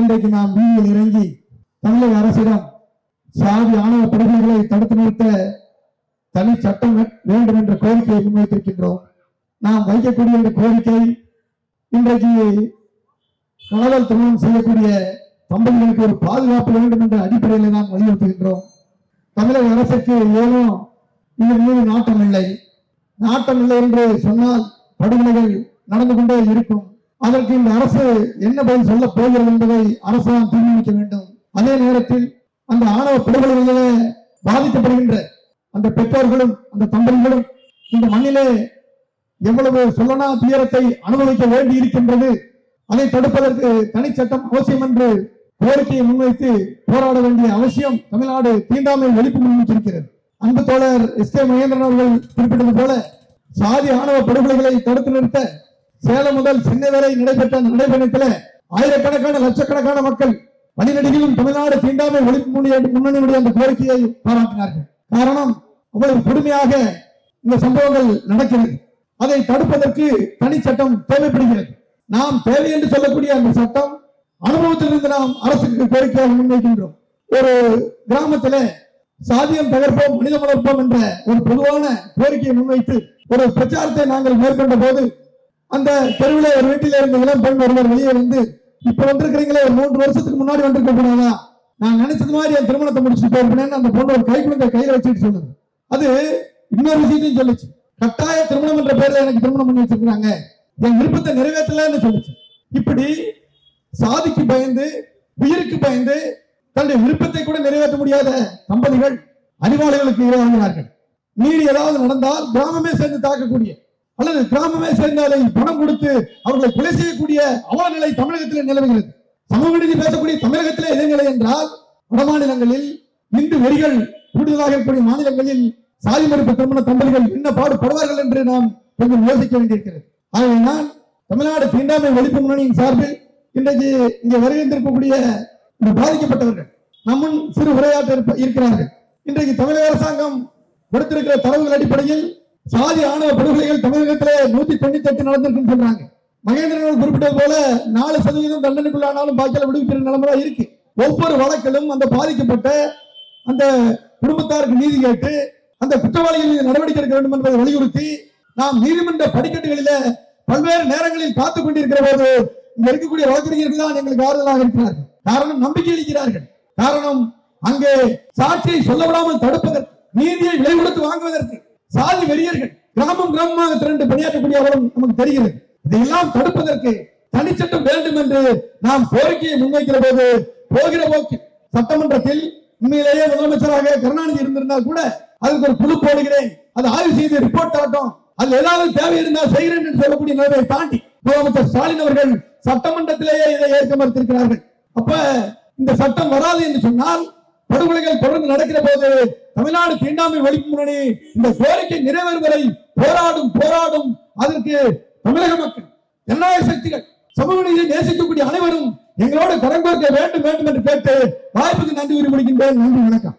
இன்றைக்கு நாம் வீதியில் இறங்கி தமிழக அரசிடம் சாதி ஆணவ படுகொலைகளை தடுத்து நிறுத்த தனி சட்டம் வேண்டும் என்ற கோரிக்கையை முன்வைத்திருக்கின்றோம். நாம் வைக்கக்கூடிய இந்த கோரிக்கை இன்றைக்கு காதல் திருமணம் செய்யக்கூடிய தம்பதிகளுக்கு ஒரு பாதுகாப்பு வேண்டும் என்ற அடிப்படையில் நாம் வலியுறுத்துகின்றோம். தமிழக அரசுக்கு ஏனோ இதன் மீது நாட்டம் இல்லை. நாட்டம் இல்லை என்று சொன்னால் படுகொலைகள் நடந்து கொண்டே இருக்கும். அதற்கு இந்த அரசு என்ன பதில் சொல்ல போகிறது என்பதை அரசு தான் தீர்மானிக்க வேண்டும். அதே நேரத்தில் அந்த ஆணவ படுகொலைகளிலே பாதிக்கப்படுகின்ற அந்த பெற்றோர்களும் அந்த தம்பதிகளும் இந்த மண்ணிலே எவ்வளவு சொல்லனா துயரத்தை அனுபவிக்க வேண்டி இருக்கின்றது, அதை தடுப்பதற்கு தனிச்சட்டம் அவசியம் என்று கோரிக்கையை முன்வைத்து போராட வேண்டிய அவசியம் தமிழ்நாடு தீண்டாமை ஒழிப்பு முன்வைத்திருக்கிறது. அன்பு தோழர் S.K. மகேந்திரன் அவர்கள் குறிப்பிட்டது போல சாதி ஆணவ படுகொலைகளை தடுத்து நிறுத்த சேலம் முதல் சென்னை வரை நடைபெற்ற நடைபயணத்தில் ஆயிரக்கணக்கான லட்சக்கணக்கான மக்கள் வழிநடிகளும் தமிழ்நாடு தீண்டாமை ஒழிப்பு முன்னணியுடைய அந்த கோரிக்கையை பாராட்டினார்கள். காரணம், அவ்வளவு கொடுமையாக இந்த சம்பவங்கள் நடக்கிறது. அதை தடுப்பதற்கு தனி சட்டம் தேவைப்படுகிறது. நாம் தேவை என்று சொல்லக்கூடிய அந்த சட்டம் அனுபவத்திலிருந்து நாம் அரசுக்கு கோரிக்கையாக முன்வைக்கின்றோம். ஒரு கிராமத்தில் சாதியம் தகர்ப்போம் மனிதம் வளர்ப்போம் என்ற ஒரு பொதுவான கோரிக்கையை முன்வைத்து ஒரு பிரச்சாரத்தை நாங்கள் மேற்கொண்ட போது அந்த தெருவில் ஒரு வீட்டில் இருந்த இளம் பெண் ஒருவர் வெளியே வந்து, இப்ப வந்திருக்கிறீங்களே, ஒரு 3 வருஷத்துக்கு முன்னாடி வந்திருக்க கூடாதா, நான் நினைச்சது மாதிரி என் திருமணத்தை முடிச்சுட்டு போயிருப்பேன்னு அந்த பொண்ணு ஒரு கைக்குழந்தை கையில வச்சுட்டு சொல்லுது. அது இன்னொரு விஷயத்தையும் சொல்லுச்சு, கட்டாய திருமணம் என்ற பேர்ல எனக்கு திருமணம் பண்ணி வச்சிருக்கிறாங்க, என் விருப்பத்தை நிறைவேற்றலன்னு சொல்லுச்சு. இப்படி சாதிக்கு பயந்து உயிருக்கு பயந்து தன்னுடைய விருப்பத்தை கூட நிறைவேற்ற முடியாத தம்பதிகள் அறிவாளிகளுக்கு இரையாகிறார்கள். நீடி ஏதாவது நடந்தால் கிராமமே சேர்ந்து தாக்கக்கூடிய அல்லது கிராமமே சேர்ந்தாலே பணம் கொடுத்து அவர்களை கொலை செய்யக்கூடிய அவல நிலை தமிழகத்தில் நிலவுகிறது. சமூக நீதி பேசக்கூடிய தமிழகத்திலே எதிர்நிலை என்றால் வட மாநிலங்களில் இந்து வெறிகள் கூடுதலாக இருக்கக்கூடிய மாநிலங்களில் சாதி மறுப்பு திருமண தம்பதிகள் என்ன பாடுபடுவார்கள் என்று நாம் கொஞ்சம் யோசிக்க வேண்டியிருக்கிறது. ஆகவேதான் தமிழ்நாடு தீண்டாமை ஒழிப்பு முன்னணியின் சார்பில் இன்றைக்கு இங்கே வருகின்றிருக்கக்கூடிய பாதிக்கப்பட்டவர்கள் நம்மும் சிறு உரையாற்ற இருக்கிறார்கள். இன்றைக்கு தமிழக அரசாங்கம் கொடுத்திருக்கிற தரவுகள் அடிப்படையில் சாதி ஆணவ படுகொலைகள் தமிழகத்திலே 198 நடந்திருக்கும் சொல்றாங்க. மகேந்திரன் குறிப்பிட்டது போல 4% தண்டனைக்குள்ளானாலும் பாக்கியால் விடுவிக்கிற நிலைமை இருக்கு. ஒவ்வொரு வழக்கிலும் அந்த பாதிக்கப்பட்ட அந்த குடும்பத்தாருக்கு நீதி கேட்டு அந்த குற்றவாளிகள் நடவடிக்கை எடுக்க வேண்டும் என்பதை வலியுறுத்தி நாம் நீதிமன்ற படிக்கட்டுகளில பல்வேறு நேரங்களில் காத்துக் கொண்டிருக்கிற போது இங்க இருக்கக்கூடிய வழக்கறிஞர்கள் தான் எங்களுக்கு ஆறுதலாக இருக்கிறார்கள். காரணம், நம்பிக்கை அளிக்கிறார்கள். காரணம், அங்கே சாட்சியை சொல்ல விடாமல் தடுப்பதற்கு, நீதியை விலை கொடுத்து வாங்குவதற்கு சாதி வெறியர்கள் கிராமம் கிராமமாக திரண்டு பணியாற்றக்கூடிய அவலம் நமக்கு தெரிகிறது. இதையெல்லாம் தடுப்பதற்கு தனிச்சட்டம் வேண்டும் என்று நாம் கோரிக்கையை முன்வைக்கிற போது போகிற போக்கு சட்டமன்றத்தில் உண்மையிலேயே முதலமைச்சராக கருணாநிதி இருந்திருந்தால் கூட அதுக்கு ஒரு குழு போடுகிறேன், அது ஆய்வு செய்து ரிப்போர்ட் ஆகட்டும், அது ஏதாவது தேவை இருந்தால் செய்கிறேன் என்று சொல்லக்கூடிய நிலையை தாண்டி முதலமைச்சர் ஸ்டாலின் அவர்கள் சட்டமன்றத்திலேயே இதை ஏற்க மறுத்திருக்கிறார்கள். அப்ப இந்த சட்டம் வராது என்று சொன்னால் படுகொலைகள் தொடர்ந்து நடக்கிற போது தமிழ்நாடு தீண்டாமை ஒழிப்பு முன்னணி இந்த கோரிக்கை நிறைவேறும் வரை போராடும். அதற்கு தமிழக மக்கள், ஜனநாயக சக்திகள், சமூக நீதியை நேசிக்கக்கூடிய அனைவரும் எங்களோட கரங்கோர்க்க வேண்டும் என்று கேட்டு வாய்ப்புக்கு நன்றி கூறி முடிக்கின்றேன். நன்றி, வணக்கம்.